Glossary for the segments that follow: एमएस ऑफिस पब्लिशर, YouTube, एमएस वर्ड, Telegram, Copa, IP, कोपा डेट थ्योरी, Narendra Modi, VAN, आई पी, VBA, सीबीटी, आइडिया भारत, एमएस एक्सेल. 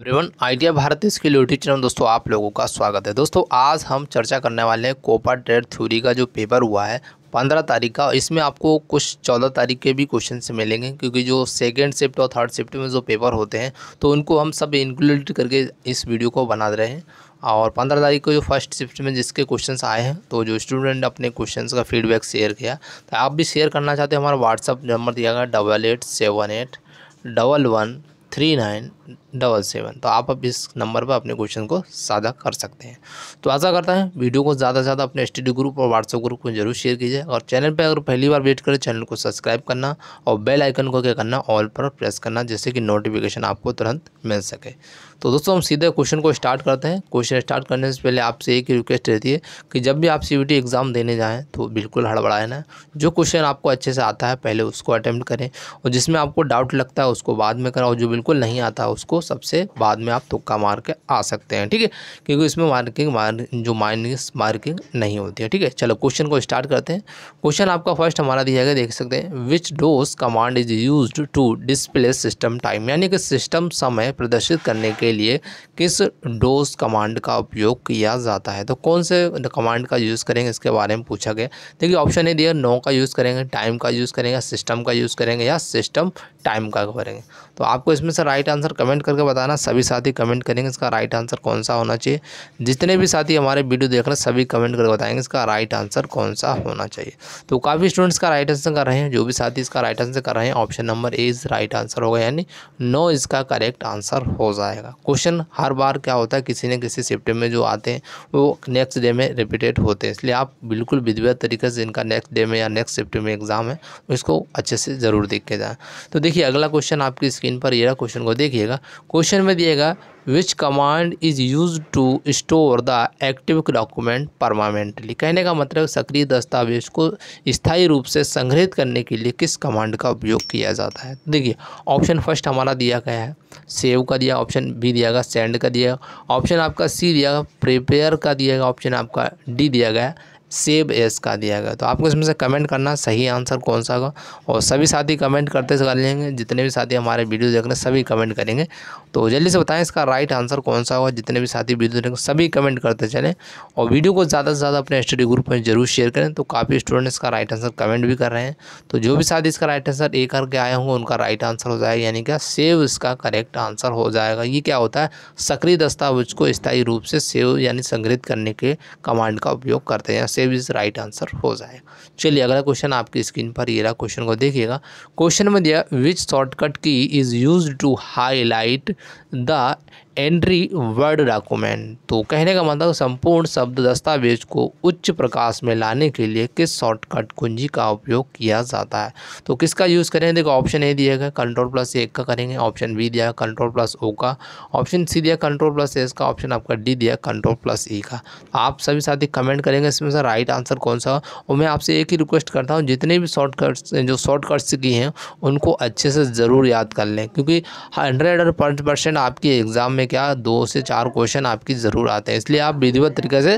Everyone, आइडिया भारत इसके YouTube channel दोस्तों आप लोगों का स्वागत है। दोस्तों आज हम चर्चा करने वाले हैं कोपा डेट थ्योरी का जो पेपर हुआ है 15 तारीख का। इसमें आपको कुछ 14 तारीख के भी क्वेश्चन से मिलेंगे, क्योंकि जो सेकंड शिफ्ट और थर्ड शिफ्ट में जो पेपर होते हैं तो उनको हम सब इंक्लूड करके इस वीडियो को बना रहे हैं। और 15 तारीख को जो फर्स्ट शिफ्ट में जिसके क्वेश्चंस आए हैं तो जो स्टूडेंट अपने क्वेश्चंस का फीडबैक शेयर किया, तो आप भी शेयर करना चाहते हैं हमारा व्हाट्सअप नंबर दिया गया 8878113977। तो आप अब इस नंबर पर अपने क्वेश्चन को साझा कर सकते हैं। तो आशा करता है वीडियो को ज़्यादा से ज़्यादा अपने स्टडी ग्रुप और व्हाट्सएप ग्रुप को जरूर शेयर कीजिए। और चैनल पर अगर पहली बार विजिट करें, चैनल को सब्सक्राइब करना और बेल आइकन को क्या करना, ऑल पर प्रेस करना, जिससे कि नोटिफिकेशन आपको तुरंत मिल सके। तो दोस्तों हम सीधे क्वेश्चन को स्टार्ट करते हैं। क्वेश्चन स्टार्ट करने से पहले आपसे एक ही रिक्वेस्ट रहती है कि जब भी आप सीबीटी एग्ज़ाम देने जाएँ तो बिल्कुल हड़बड़ाए ना। जो क्वेश्चन आपको अच्छे से आता है पहले उसको अटैम्प्ट करें, और जिसमें आपको डाउट लगता है उसको बाद में करें, और जो बिल्कुल नहीं आता उसको सबसे बाद में आप तुक्का मार के आ सकते हैं, ठीक है। क्योंकि इसमें माइनस मार्किंग नहीं होती है, ठीक है। चलो क्वेश्चन को स्टार्ट करते हैं। क्वेश्चन आपका फर्स्ट हमारा दिया गया, देख सकते हैं, which DOS command is used to display system time, यानी कि सिस्टम समय प्रदर्शित करने के लिए किस डोज कमांड का उपयोग किया जाता है। तो कौन से कमांड का यूज़ करेंगे इसके बारे में पूछा गया। देखिए ऑप्शन ए दिया, नो का यूज़ करेंगे, टाइम का यूज़ करेंगे, सिस्टम का यूज़ करेंगे, या सिस्टम टाइम का करेंगे। तो आपको इसमें से राइट आंसर कमेंट करके बताना। सभी साथी कमेंट करेंगे इसका राइट आंसर कौन सा होना चाहिए। जितने भी साथी हमारे वीडियो देख रहे हैं सभी कमेंट करके बताएंगे इसका राइट आंसर कौन सा होना चाहिए। तो काफ़ी स्टूडेंट्स का राइट आंसर कर रहे हैं, जो भी साथी इसका राइट आंसर कर रहे हैं option number A is right answer होगा, यानी नो इसका करेक्ट आंसर हो जाएगा। क्वेश्चन हर बार क्या होता है, किसी न किसी शिफ्ट में जो आते हैं वो नेक्स्ट डे में रिपीटेड होते हैं, इसलिए आप बिल्कुल विधिवत तरीके से इनका नेक्स्ट डे में या नेक्स्ट शिफ्ट में एग्जाम है इसको अच्छे से ज़रूर देख के जाएँ। तो देखिए अगला क्वेश्चन आपकी स्क्रीन पर ये रहा, क्वेश्चन को देखिएगा। क्वेश्चन में दिएगा which command is use to store the active document permanently, कहने का मतलब सक्रिय दस्तावेज को स्थायी रूप से संग्रहित करने के लिए किस कमांड का उपयोग किया जाता है। देखिए ऑप्शन फर्स्ट हमारा दिया गया है सेव का, दिया ऑप्शन बी दिया गया सेंड का, दिया ऑप्शन आपका सी दिया गया प्रिपेयर का, दिया गया ऑप्शन आपका डी दिया गया सेव एस का दिया गया। तो आपको इसमें से कमेंट करना सही आंसर कौन सा होगा, और सभी साथी कमेंट करते कर लेंगे। जितने भी साथी हमारे वीडियो देख रहे हैं सभी कमेंट करेंगे। तो जल्दी से बताएं इसका राइट आंसर कौन सा होगा। जितने भी साथी वीडियो देखेंगे सभी कमेंट करते चलें, और वीडियो को ज़्यादा से ज़्यादा अपने स्टडी ग्रुप में जरूर शेयर करें। तो काफ़ी स्टूडेंट्स इसका राइट आंसर कमेंट भी कर रहे हैं। तो जो भी साथी इसका राइट आंसर ए करके आए होंगे उनका राइट आंसर हो जाएगा, यानी क्या सेव इसका करेक्ट आंसर हो जाएगा। ये क्या होता है, सक्रिय दस्तावेज को स्थायी रूप से सेव यानी संग्रहित करने के कमांड का उपयोग करते हैं। सेव इज राइट आंसर हो जाएगा। चलिए अगला क्वेश्चन आपकी स्क्रीन पर ये रहा, क्वेश्चन को देखिएगा। क्वेश्चन में दिया which shortcut key is used to highlight the entire word document, तो कहने का मतलब संपूर्ण शब्द दस्तावेज को उच्च प्रकाश में लाने के लिए किस शॉर्टकट कुंजी का उपयोग किया जाता है। तो किसका यूज़ करेंगे, देखो ऑप्शन ए दिया गया Ctrl+1 का करेंगे, ऑप्शन बी दिया Ctrl+O का, ऑप्शन सी दिया Ctrl+S का, ऑप्शन आपका डी दिया Ctrl+E का। आप सभी साथी कमेंट करेंगे इसमें से राइट आंसर कौन सा। और मैं आपसे एक ही रिक्वेस्ट करता हूँ, जितने भी शॉर्टकट्स जो शॉर्टकट्स की हैं उनको अच्छे से ज़रूर याद कर लें, क्योंकि 100% आपकी एग्ज़ाम में क्या 2 से 4 क्वेश्चन आपकी ज़रूर आते हैं, इसलिए आप विधिवत तरीके से।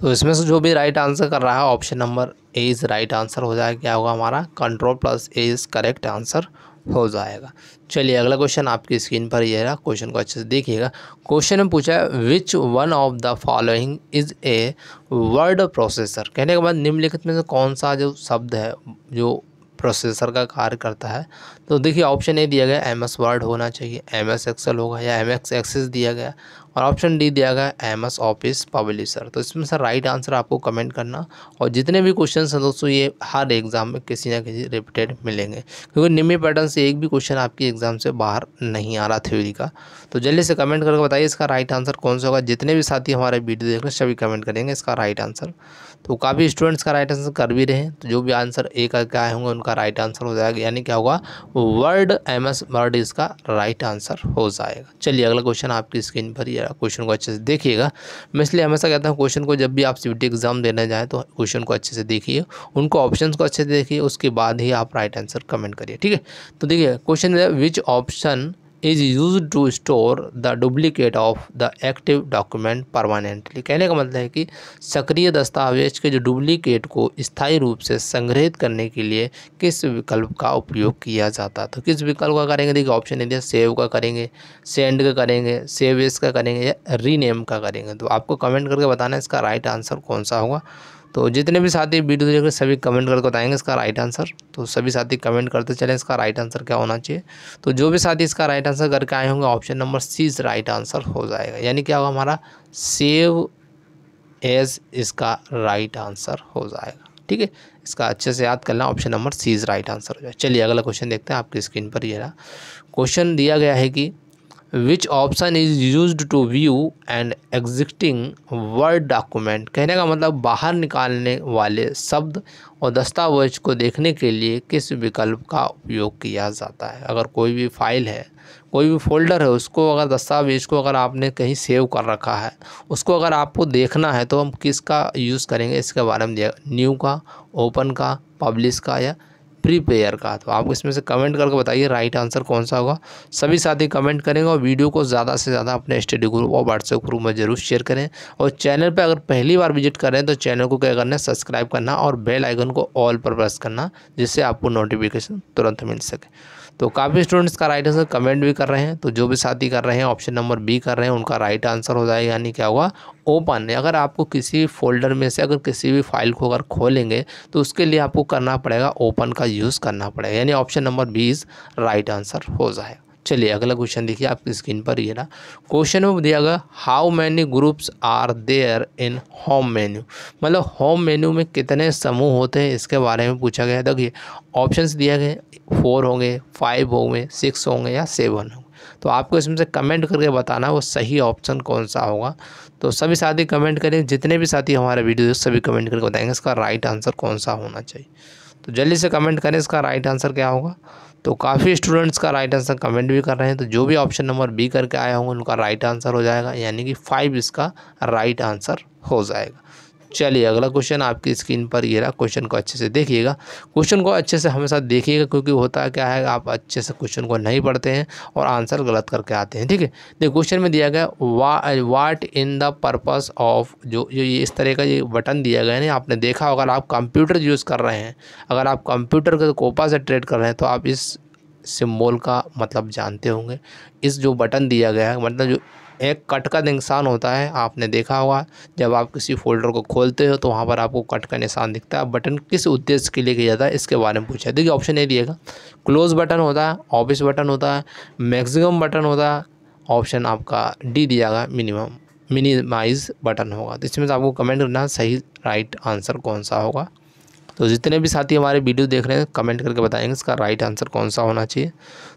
तो इसमें से जो भी राइट आंसर कर रहा है option number A is right answer हो जाएगा, क्या होगा हमारा Ctrl+A इज़ करेक्ट आंसर हो जाएगा। चलिए अगला क्वेश्चन आपकी स्क्रीन पर यह रहा, क्वेश्चन को अच्छे से देखिएगा। क्वेश्चन में पूछा है which one of the following is a word processor, कहने के बाद निम्नलिखित में से कौन सा जो शब्द है जो प्रोसेसर का कार्य करता है। तो देखिए ऑप्शन ए दिया गया एमएस वर्ड होना चाहिए, एमएस एक्सेल होगा, या एमएस एक्सेस दिया गया, और ऑप्शन डी दिया गया एमएस ऑफिस पब्लिशर। तो इसमें से राइट आंसर आपको कमेंट करना। और जितने भी क्वेश्चन हैं दोस्तों ये हर एग्ज़ाम में किसी ना किसी रिपीटेड मिलेंगे, क्योंकि निम्न पैटर्न से एक भी क्वेश्चन आपकी एग्ज़ाम से बाहर नहीं आ रहा थ्योरी का। तो जल्दी से कमेंट करके बताइए इसका राइट आंसर कौन सा होगा। जितने भी साथी हमारे वीडियो देख रहे हैं सभी कमेंट करेंगे इसका राइट आंसर। तो काफ़ी स्टूडेंट्स का राइट आंसर कर भी रहे हैं। तो जो भी आंसर ए करके आए होंगे उनका राइट आंसर हो जाएगा, यानी क्या होगा वर्ड एमएस वर्ड इसका राइट आंसर हो जाएगा। चलिए अगला क्वेश्चन आपकी स्क्रीन पर ये रहा, क्वेश्चन को अच्छे से देखिएगा। मैं इसलिए हमेशा कहता हूँ क्वेश्चन को जब भी आप सीबीटी एग्जाम देने जाएँ तो क्वेश्चन को अच्छे से देखिए, उनको ऑप्शंस को अच्छे से देखिए, उसके बाद ही आप राइट आंसर कमेंट करिए, ठीक है। तो देखिए question which option is used to store the duplicate of the active document permanently. कहने का मतलब है कि सक्रिय दस्तावेज के जो डुप्लीकेट को स्थायी रूप से संग्रहित करने के लिए किस विकल्प का उपयोग किया जाता। तो किस विकल्प का करेंगे, देखिए ऑप्शन है दिया, सेव का करेंगे, सेंड का करेंगे, सेव एज का करेंगे या रीनेम का करेंगे। तो आपको कमेंट करके बताना है इसका राइट आंसर कौन सा होगा। तो जितने भी साथी वीडियो देखकर सभी कमेंट करके बताएंगे इसका राइट आंसर। तो सभी साथी कमेंट करते चलें इसका राइट आंसर क्या होना चाहिए। तो जो भी साथी इसका राइट आंसर करके आए होंगे ऑप्शन नंबर सी इस राइट आंसर हो जाएगा, यानी क्या होगा हमारा सेव एज इसका राइट आंसर हो जाएगा। ठीक है, इसका अच्छे से याद करना, option number C is right answer हो जाएगा। चलिए अगला क्वेश्चन देखते हैं, आपकी स्क्रीन पर ये रहा। क्वेश्चन दिया गया है कि which option is used to view and existing word document. कहने का मतलब बाहर निकालने वाले शब्द और दस्तावेज को देखने के लिए किस विकल्प का उपयोग किया जाता है। अगर कोई भी फाइल है, कोई भी फोल्डर है, उसको अगर दस्तावेज को अगर आपने कहीं सेव कर रखा है, उसको अगर आपको देखना है तो हम किसका यूज़ करेंगे, इसके बारे में दिया, न्यू का, ओपन का, पब्लिश का या प्रीपेयर का। तो आप इसमें से कमेंट करके बताइए राइट आंसर कौन सा होगा। सभी साथी कमेंट करेंगे और वीडियो को ज़्यादा से ज़्यादा अपने स्टडी ग्रुप और व्हाट्सएप ग्रुप में जरूर शेयर करें। और चैनल पर अगर पहली बार विजिट कर रहे हैं तो चैनल को क्या करना है, सब्सक्राइब करना और बेल आइकन को ऑल पर प्रेस करना, जिससे आपको नोटिफिकेशन तुरंत मिल सके। तो काफ़ी स्टूडेंट्स का राइट आंसर कमेंट भी कर रहे हैं। तो जो भी साथी कर रहे हैं ऑप्शन नंबर बी कर रहे हैं उनका राइट आंसर हो जाएगा, यानी क्या हुआ, ओपन। अगर आपको किसी भी फोल्डर में से अगर किसी भी फाइल को अगर खोलेंगे तो उसके लिए आपको करना पड़ेगा ओपन का यूज़ करना पड़ेगा, यानी option number B is right answer हो जाएगा। चलिए अगला क्वेश्चन देखिए, आपकी स्क्रीन पर ये ना क्वेश्चन में दिया गया how many groups are there in home menu. मतलब होम मेन्यू में कितने समूह होते हैं इसके बारे में पूछा गया है। देखिए ऑप्शंस दिए गए 4 होंगे, 5 होंगे, 6 होंगे या 7 होंगे। तो आपको इसमें से कमेंट करके बताना वो सही ऑप्शन कौन सा होगा। तो सभी साथी कमेंट करें, जितने भी साथी हमारे वीडियो सभी कमेंट करके बताएंगे इसका राइट आंसर कौन सा होना चाहिए। तो जल्दी से कमेंट करें इसका राइट आंसर क्या होगा। तो काफ़ी स्टूडेंट्स का राइट आंसर कमेंट भी कर रहे हैं। तो जो भी ऑप्शन नंबर बी करके आए होंगे उनका राइट आंसर हो जाएगा, यानी कि 5 इसका राइट आंसर हो जाएगा। चलिए अगला क्वेश्चन आपकी स्क्रीन पर ये रहा। क्वेश्चन को अच्छे से देखिएगा, क्वेश्चन को अच्छे से हमेशा देखिएगा, क्योंकि होता क्या है आप अच्छे से क्वेश्चन को नहीं पढ़ते हैं और आंसर गलत करके आते हैं। ठीक है, देखिए क्वेश्चन में दिया गया what in the purpose of, जो ये इस तरह का ये बटन दिया गया है, आपने देखा अगर आप कंप्यूटर यूज़ कर रहे हैं, अगर आप कंप्यूटर के कोपा से ट्रेड कर रहे हैं तो आप इस सिम्बोल का मतलब जानते होंगे। इस जो बटन दिया गया है मतलब जो एक कट का निशान होता है, आपने देखा होगा जब आप किसी फोल्डर को खोलते हो तो वहाँ पर आपको कट का निशान दिखता है। बटन किस उद्देश्य के लिए किया जाता है इसके बारे में पूछा है। देखिए ऑप्शन ए दिएगा क्लोज बटन होता है, ऑफिस बटन होता है, मैक्सिमम बटन होता है, ऑप्शन आपका डी दिया गया मिनिमम मिनिमाइज बटन होगा। तो इसमें से आपको कमेंट करना सही राइट आंसर कौन सा होगा। तो जितने भी साथी हमारे वीडियो देख रहे हैं कमेंट करके बताएंगे इसका राइट आंसर कौन सा होना चाहिए।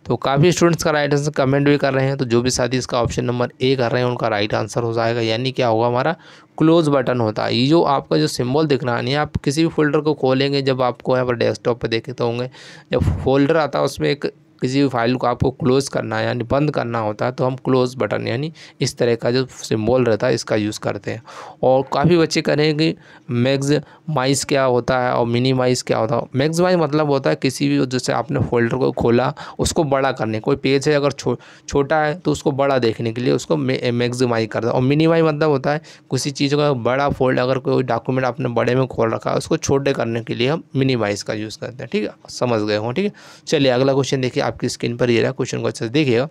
तो काफ़ी स्टूडेंट्स का राइट आंसर कमेंट भी कर रहे हैं। तो जो भी साथी इसका ऑप्शन नंबर ए कर रहे हैं उनका राइट आंसर हो जाएगा, यानी क्या होगा हमारा क्लोज बटन होता है। ये जो आपका जो सिंबल दिख रहा है, नहीं आप किसी भी फोल्डर को खोलेंगे, जब आपको यहाँ पर डेस्कटॉप पर देखे तो होंगे जब फोल्डर आता है उसमें एक किसी भी फाइल को आपको क्लोज़ करना है यानी बंद करना होता है, तो हम क्लोज़ बटन यानी इस तरह का जो सिंबल रहता है इसका यूज़ करते हैं। और काफ़ी बच्चे करेंगे मैक्सिमाइज़ क्या होता है और मिनिमाइज़ क्या होता है। मैक्सिमाइज़ मतलब होता है किसी भी जैसे आपने फोल्डर को खोला उसको बड़ा करने, कोई पेज है अगर छोटा है तो उसको बड़ा देखने के लिए उसको मैक्सिमाइज़ करता है। और मिनिमाइज़ मतलब होता है किसी चीज़ का बड़ा फोल्ड अगर कोई डॉक्यूमेंट आपने बड़े में खोल रखा है उसको छोटे करने के लिए हम मिनिमाइज़ का यूज़ करते हैं। ठीक है, समझ गए हो। ठीक है, चलिए अगला क्वेश्चन देखिए, आपकी स्क्रीन पर ये रहा। क्वेश्चन को अच्छे से देखिएगा।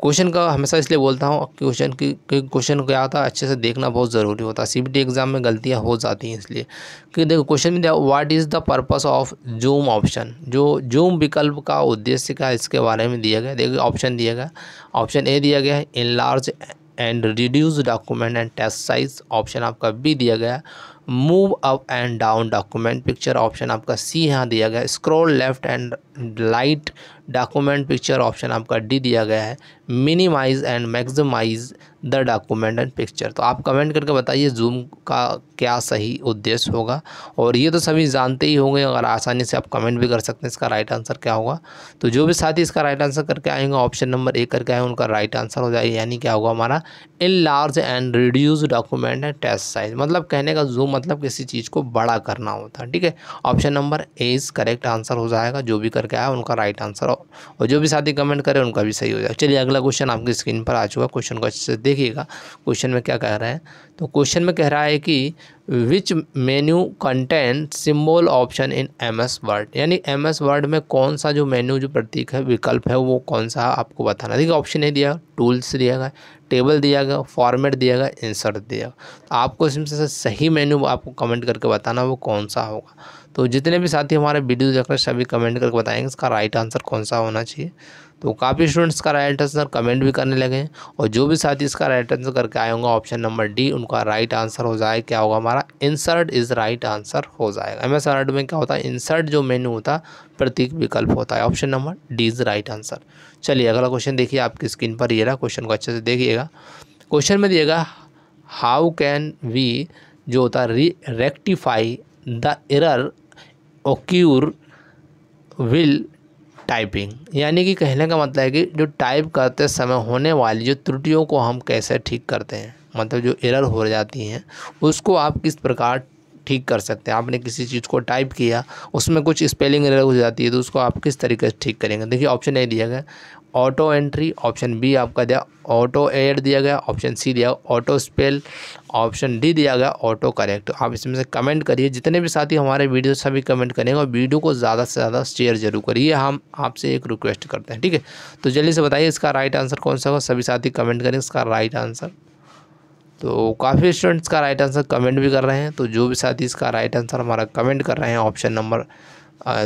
क्वेश्चन का हमेशा इसलिए बोलता हूँ क्वेश्चन क्या होता है अच्छे से देखना बहुत ज़रूरी होता है। सीबीटी एग्जाम में गलतियाँ हो जाती हैं इसलिए कि देखो क्वेश्चन में what is the purpose of zoom option, जो जूम विकल्प का उद्देश्य क्या इसके बारे में दिया गया। देखिए ऑप्शन दिया गया, ऑप्शन ए दिया गया है enlarge and reduce document and text size, option आपका बी दिया गया move up and down document picture, option आपका सी यहाँ दिया गया scroll left and right document picture, option आपका डी दिया गया है minimise and maximise the document and picture. तो आप कमेंट करके बताइए जूम का क्या सही उद्देश्य होगा। और ये तो सभी जानते ही होंगे, अगर आसानी से आप कमेंट भी कर सकते हैं इसका राइट आंसर क्या होगा। तो जो भी साथी इसका राइट आंसर करके आएंगे ऑप्शन नंबर ए करके आएंगे उनका राइट आंसर हो जाएगा, यानी क्या होगा हमारा enlarge and reduce document and text size. मतलब कहने का जूम मतलब किसी चीज़ को बड़ा करना होता है। ठीक है, option number A is correct answer हो जाएगा। जो भी करके आया उनका राइट आंसर, और जो भी साथी कमेंट करे उनका भी सही हो जाएगा। चलिए अगला क्वेश्चन आपकी स्क्रीन पर आ चुका। क्वेश्चन को अच्छे से देखिएगा, क्वेश्चन में क्या कह रहे हैं। तो क्वेश्चन में कह रहा है कि which menu content symbol option in एमएस वर्ड, यानी एमएस वर्ड में कौन सा जो मेन्यू जो प्रतीक है विकल्प है वो कौन सा आपको बताना। देखिए ऑप्शन ए दिया, टूल्स दिया गया, टेबल दिया गया, फॉर्मेट दिया गया, इंसर्ट दिया गया। तो आपको इसमें से सही मेन्यू आपको कमेंट करके बताना वो कौन सा होगा। तो जितने भी साथी हमारे वीडियो देख रहे हैं सभी कमेंट करके बताएंगे इसका राइट आंसर कौन सा होना चाहिए। तो काफ़ी स्टूडेंट्स का राइट आंसर कमेंट भी करने लगे हैं, और जो भी साथी इसका राइट आंसर करके आए होंगे ऑप्शन नंबर डी उनका राइट आंसर हो जाए क्या होगा हमारा, इंसर्ट इज़ राइट आंसर हो जाएगा। एमएस वर्ड में क्या होता है, इंसर्ट जो मेन्यू होता है प्रतीक विकल्प होता है। Option number D is right answer. चलिए अगला क्वेश्चन देखिए आपकी स्क्रीन पर ये रहा। क्वेश्चन को अच्छे से देखिएगा। क्वेश्चन में दिएगा हाउ कैन वी जो होता है rectify the error occur will typing, यानी कि कहने का मतलब है कि जो टाइप करते समय होने वाली जो त्रुटियों को हम कैसे ठीक करते हैं, मतलब जो एरर हो जाती हैं उसको आप किस प्रकार ठीक कर सकते हैं। आपने किसी चीज़ को टाइप किया उसमें कुछ स्पेलिंग एरर हो जाती है तो उसको आप किस तरीके से ठीक करेंगे। देखिए ऑप्शन ए दिया गया ऑटो एंट्री, ऑप्शन बी आपका दिया ऑटो एड दिया गया, ऑप्शन सी दिया ऑटो स्पेल, ऑप्शन डी दिया गया ऑटो करेक्ट। आप इसमें से कमेंट करिए, जितने भी साथी हमारे वीडियो सभी कमेंट करेंगे, और वीडियो को ज़्यादा से ज़्यादा शेयर जरूर करिए, हम आपसे एक रिक्वेस्ट करते हैं। ठीक है, तो जल्दी से बताइए इसका राइट आंसर कौन सा होगा। सभी साथी कमेंट करेंगे इसका राइट आंसर। तो काफ़ी स्टूडेंट्स का राइट आंसर कमेंट भी कर रहे हैं, तो जो भी साथी इसका राइट आंसर हमारा कमेंट कर रहे हैं ऑप्शन नंबर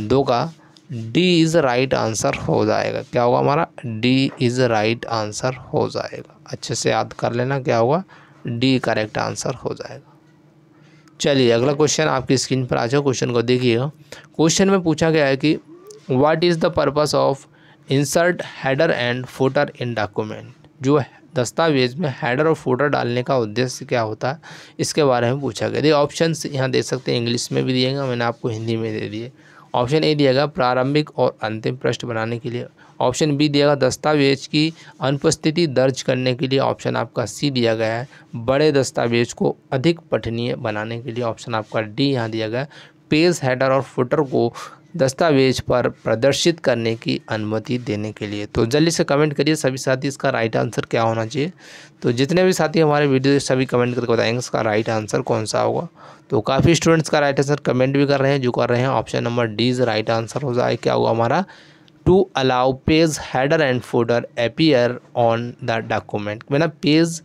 दो का डी इज़ राइट आंसर हो जाएगा। क्या होगा हमारा, डी इज़ राइट आंसर हो जाएगा। अच्छे से याद कर लेना क्या होगा, डी करेक्ट आंसर हो जाएगा। चलिए अगला क्वेश्चन आपकी स्क्रीन पर आ जाओ। क्वेश्चन को देखिएगा। क्वेश्चन में पूछा गया है कि what is the purpose of insert header and footer in document, जो दस्तावेज में हेडर और फुटर डालने का उद्देश्य क्या होता है इसके बारे में पूछा गया। देखिए ऑप्शंस यहाँ देख सकते हैं, इंग्लिश में भी दिए गए, मैंने आपको हिंदी में दे दिए। ऑप्शन ए दिया गया प्रारंभिक और अंतिम पृष्ठ बनाने के लिए, ऑप्शन बी दिया गया दस्तावेज की अनुपस्थिति दर्ज करने के लिए, ऑप्शन आपका सी दिया गया है बड़े दस्तावेज को अधिक पठनीय बनाने के लिए, ऑप्शन आपका डी यहाँ दिया गया पेज हेडर और फुटर को दस्तावेज पर प्रदर्शित करने की अनुमति देने के लिए। तो जल्दी से कमेंट करिए सभी साथी इसका राइट आंसर क्या होना चाहिए। तो जितने भी साथी हमारे वीडियो सभी कमेंट करके बताएंगे इसका राइट आंसर कौन सा होगा। तो काफ़ी स्टूडेंट्स का राइट आंसर कमेंट भी कर रहे हैं, जो कर रहे हैं option number D is right answer हो जाए। क्या हुआ हमारा, to allow page header and footer appear on the document, बिना पेज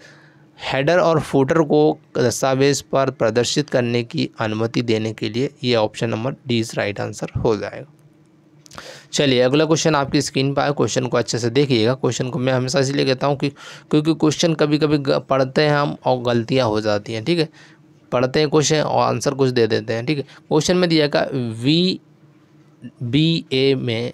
हेडर और फुटर को दस्तावेज पर प्रदर्शित करने की अनुमति देने के लिए, ये option number D is right answer हो जाएगा। चलिए अगला क्वेश्चन आपकी स्क्रीन पर आया। क्वेश्चन को अच्छे से देखिएगा। क्वेश्चन को मैं हमेशा इसलिए कहता हूँ कि क्योंकि क्वेश्चन कभी कभी पढ़ते हैं हम और गलतियाँ हो जाती हैं। ठीक है, पढ़ते हैं क्वेश्चन और आंसर कुछ दे देते हैं। ठीक है, क्वेश्चन में दिया गया VBA में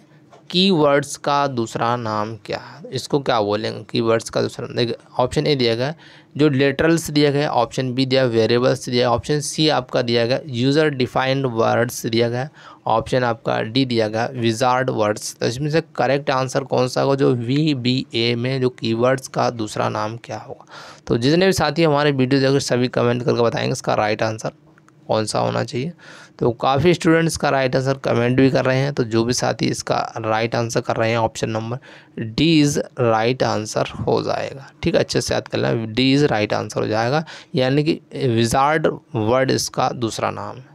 कीवर्ड्स का दूसरा नाम क्या है, इसको क्या बोलेंगे कीवर्ड्स का दूसरा नाम। देखिए ऑप्शन ए दिया गया जो लेटरल्स दिया गया, ऑप्शन बी दिया वेरिएबल्स दिया, ऑप्शन सी आपका दिया गया यूज़र डिफाइंड वर्ड्स दिया गया, ऑप्शन आपका डी दिया गया विजार्ड वर्ड्स। तो इसमें से करेक्ट आंसर कौन सा होगा, जो VBA में जो कीवर्ड्स का दूसरा नाम क्या होगा। तो जितने भी साथी हमारे वीडियो देखो सभी कमेंट करके बताएंगे इसका राइट आंसर कौन सा होना चाहिए। तो काफ़ी स्टूडेंट्स का राइट आंसर कमेंट भी कर रहे हैं, तो जो भी साथी इसका राइट आंसर कर रहे हैं option number D is right answer हो जाएगा। ठीक है, अच्छे से याद कर लेना, डी इज़ राइट आंसर हो जाएगा, यानी कि विजार्ड वर्ड इसका दूसरा नाम है।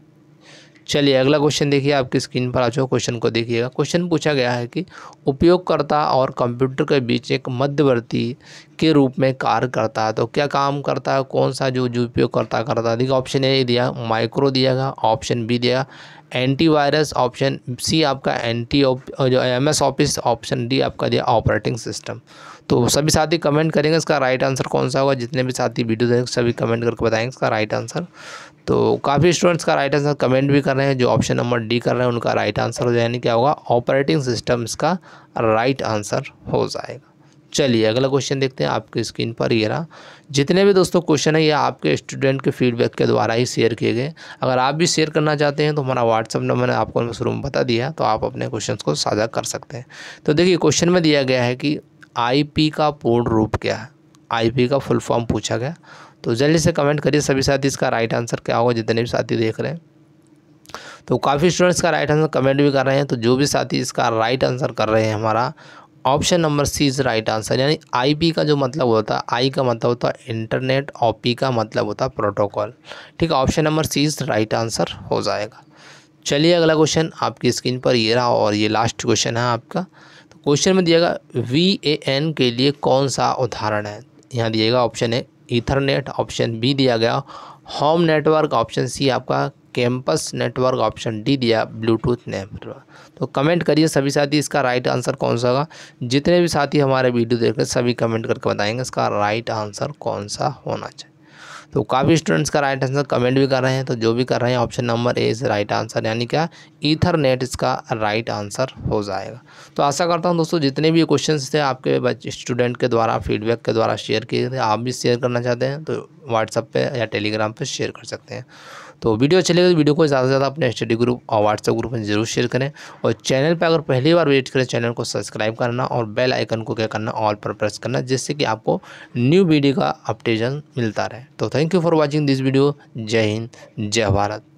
चलिए अगला क्वेश्चन देखिए आपकी स्क्रीन पर आ चुका। क्वेश्चन को देखिएगा। क्वेश्चन पूछा गया है कि उपयोगकर्ता और कंप्यूटर के बीच एक मध्यवर्ती के रूप में कार्य करता है, तो क्या काम करता है, कौन सा जो उपयोगकर्ता करता है। देखिए ऑप्शन ए दिया माइक्रो दिया गया, ऑप्शन बी दिया एंटीवायरस, ऑप्शन सी आपका एमएस ऑफिस, ऑप्शन डी आपका दिया ऑपरेटिंग सिस्टम। तो सभी साथी कमेंट करेंगे इसका राइट आंसर कौन सा होगा। जितने भी साथी वीडियो देखेंगे सभी कमेंट करके बताएंगे इसका राइट आंसर। तो काफ़ी स्टूडेंट्स का राइट आंसर कमेंट भी कर रहे हैं, जो ऑप्शन नंबर डी कर रहे हैं उनका राइट आंसर हो जाएगा। क्या होगा, ऑपरेटिंग सिस्टम इसका राइट आंसर हो जाएगा। चलिए अगला क्वेश्चन देखते हैं आपकी स्क्रीन पर ये रहा। जितने भी दोस्तों क्वेश्चन है ये आपके स्टूडेंट के फीडबैक के द्वारा ही शेयर किए गए। अगर आप भी शेयर करना चाहते हैं तो हमारा व्हाट्सअप नंबर मैंने आपको शुरू में बता दिया, तो आप अपने क्वेश्चन को साझा कर सकते हैं। तो देखिए क्वेश्चन में दिया गया है कि IP का पूर्ण रूप क्या है, IP का फुल फॉर्म पूछा गया। तो जल्दी से कमेंट करिए सभी साथी इसका राइट आंसर क्या होगा, जितने भी साथी देख रहे हैं। तो काफ़ी स्टूडेंट्स का राइट आंसर कमेंट भी कर रहे हैं, तो जो भी साथी इसका राइट आंसर कर रहे हैं, हमारा option number C is right answer. यानी आई पी का जो मतलब होता है, आई का मतलब होता है इंटरनेट और पी का मतलब होता है प्रोटोकॉल। ठीक है, option number C is right answer हो जाएगा। चलिए अगला क्वेश्चन आपकी स्क्रीन पर ये रहा और ये लास्ट क्वेश्चन है आपका। तो क्वेश्चन में दिएगा VAN के लिए कौन सा उदाहरण है। यहाँ दिएगा option A Ethernet, option B दिया गया होम नेटवर्क, ऑप्शन सी आपका कैंपस नेटवर्क, ऑप्शन डी दिया ब्लूटूथ नेटवर्क। तो कमेंट करिए सभी साथी इसका राइट आंसर कौन सा होगा। जितने भी साथी हमारे वीडियो देख रहे हैं सभी कमेंट करके बताएंगे इसका राइट आंसर कौन सा होना चाहिए। तो काफ़ी स्टूडेंट्स का राइट आंसर कमेंट भी कर रहे हैं, तो जो भी कर रहे हैं option number A is right answer, यानी क्या ईथरनेट इसका राइट आंसर हो जाएगा। तो आशा करता हूं दोस्तों जितने भी क्वेश्चंस थे आपके बच्चे स्टूडेंट के द्वारा फीडबैक के द्वारा शेयर किए थे, आप भी शेयर करना चाहते हैं तो व्हाट्सअप पे या टेलीग्राम पे शेयर कर सकते हैं। तो वीडियो अच्छी लगी तो वीडियो को ज़्यादा से ज़्यादा अपने स्टडी ग्रुप और व्हाट्सएप ग्रुप में जरूर शेयर करें, और चैनल पर अगर पहली बार विजिट करें चैनल को सब्सक्राइब करना और बेल आइकन को क्या करना ऑल पर प्रेस करना, जिससे कि आपको न्यू वीडियो का अपडेशन मिलता रहे। तो thank you for watching this video. जय हिंद, जय भारत।